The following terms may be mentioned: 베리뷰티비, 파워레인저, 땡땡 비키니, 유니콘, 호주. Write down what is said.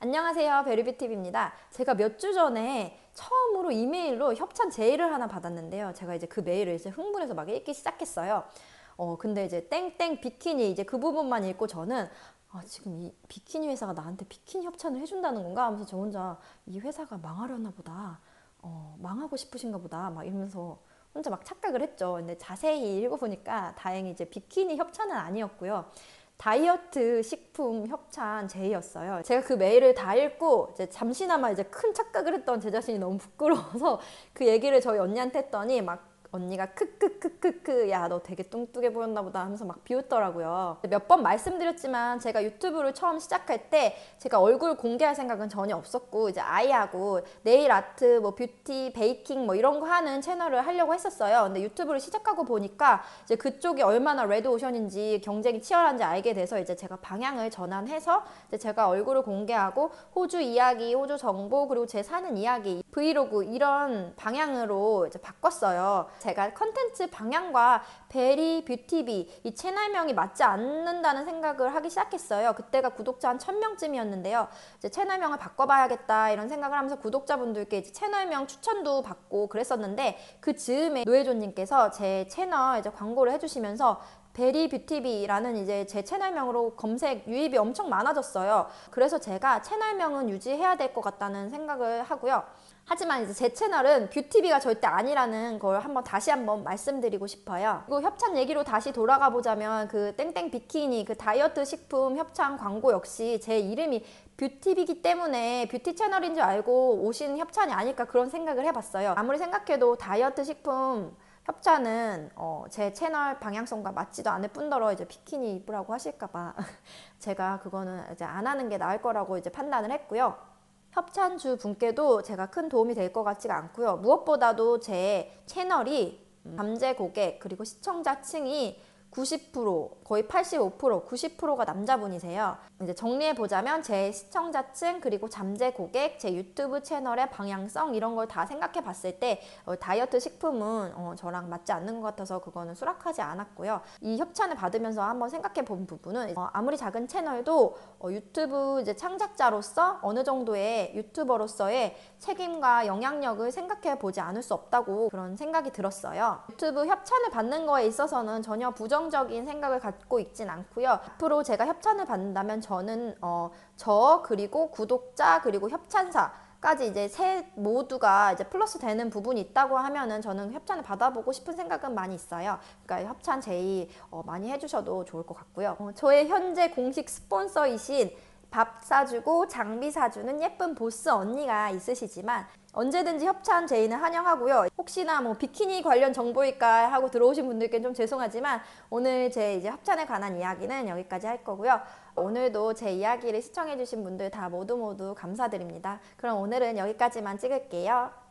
안녕하세요, 베리뷰티비입니다. 제가 몇 주 전에 처음으로 이메일로 협찬 제의를 하나 받았는데요. 제가 이제 그 메일을 이제 흥분해서 막 읽기 시작했어요. 근데 이제 땡땡 비키니 이제 그 부분만 읽고 저는 지금 이 비키니 회사가 나한테 비키니 협찬을 해준다는 건가 하면서 저 혼자 이 회사가 망하려나 보다, 망하고 싶으신가 보다 막 이러면서 혼자 막 착각을 했죠. 근데 자세히 읽어보니까 다행히 이제 비키니 협찬은 아니었고요. 다이어트 식품 협찬 제의였어요. 제가 그 메일을 다 읽고 이제 잠시나마 이제 큰 착각을 했던 제 자신이 너무 부끄러워서 그 얘기를 저희 언니한테 했더니 막 언니가 크크크크크 야 너 되게 뚱뚱해 보였나 보다 하면서 막 비웃더라고요. 몇 번 말씀드렸지만 제가 유튜브를 처음 시작할 때 제가 얼굴 공개할 생각은 전혀 없었고 이제 아이하고 네일 아트 뭐 뷰티 베이킹 뭐 이런 거 하는 채널을 하려고 했었어요. 근데 유튜브를 시작하고 보니까 이제 그쪽이 얼마나 레드오션인지 경쟁이 치열한지 알게 돼서 이제 제가 방향을 전환해서 이제 제가 얼굴을 공개하고 호주 이야기, 호주 정보 그리고 제 사는 이야기, 브이로그 이런 방향으로 이제 바꿨어요. 제가 컨텐츠 방향과 베리뷰티비 이 채널명이 맞지 않는다는 생각을 하기 시작했어요. 그때가 구독자 한 1000명쯤이었는데요. 이제 채널명을 바꿔봐야겠다 이런 생각을 하면서 구독자분들께 이제 채널명 추천도 받고 그랬었는데 그 즈음에 노예조님께서 제 채널 이제 광고를 해주시면서 베리뷰티비라는 이제 제 채널명으로 검색 유입이 엄청 많아졌어요. 그래서 제가 채널명은 유지해야 될 것 같다는 생각을 하고요. 하지만 이제 제 채널은 뷰티비가 절대 아니라는 걸 다시 한번 말씀드리고 싶어요. 그리고 협찬 얘기로 다시 돌아가 보자면 그 땡땡 비키니 그 다이어트 식품 협찬 광고 역시 제 이름이 뷰티비기 때문에 뷰티 채널인 줄 알고 오신 협찬이 아닐까 그런 생각을 해봤어요. 아무리 생각해도 다이어트 식품 협찬은 제 채널 방향성과 맞지도 않을 뿐더러 이제 비키니 입으라고 하실까봐 제가 그거는 이제 안 하는 게 나을 거라고 이제 판단을 했고요. 협찬주 분께도 제가 큰 도움이 될 것 같지가 않고요. 무엇보다도 제 채널이 잠재 고객 그리고 시청자층이 90% 거의 85% 90%가 남자분이세요. 이제 정리해보자면 제 시청자층 그리고 잠재 고객 제 유튜브 채널의 방향성 이런 걸 다 생각해 봤을 때 다이어트 식품은 저랑 맞지 않는 것 같아서 그거는 수락하지 않았고요. 이 협찬을 받으면서 한번 생각해 본 부분은 아무리 작은 채널도 유튜브 이제 창작자로서 어느 정도의 유튜버로서의 책임과 영향력을 생각해 보지 않을 수 없다고 그런 생각이 들었어요. 유튜브 협찬을 받는 거에 있어서는 전혀 부정적인 생각을 갖고 있진 않고요. 앞으로 제가 협찬을 받는다면 저는 저 그리고 구독자 그리고 협찬사까지 이제 세 모두가 이제 플러스 되는 부분이 있다고 하면은 저는 협찬을 받아보고 싶은 생각은 많이 있어요. 그러니까 협찬 제의 많이 해주셔도 좋을 것 같고요. 저의 현재 공식 스폰서이신 밥 사주고 장비 사주는 예쁜 보스 언니가 있으시지만 언제든지 협찬 제의는 환영하고요. 혹시나 뭐 비키니 관련 정보일까 하고 들어오신 분들께는 좀 죄송하지만 오늘 제 이제 협찬에 관한 이야기는 여기까지 할 거고요. 오늘도 제 이야기를 시청해주신 분들 다 모두 감사드립니다. 그럼 오늘은 여기까지만 찍을게요.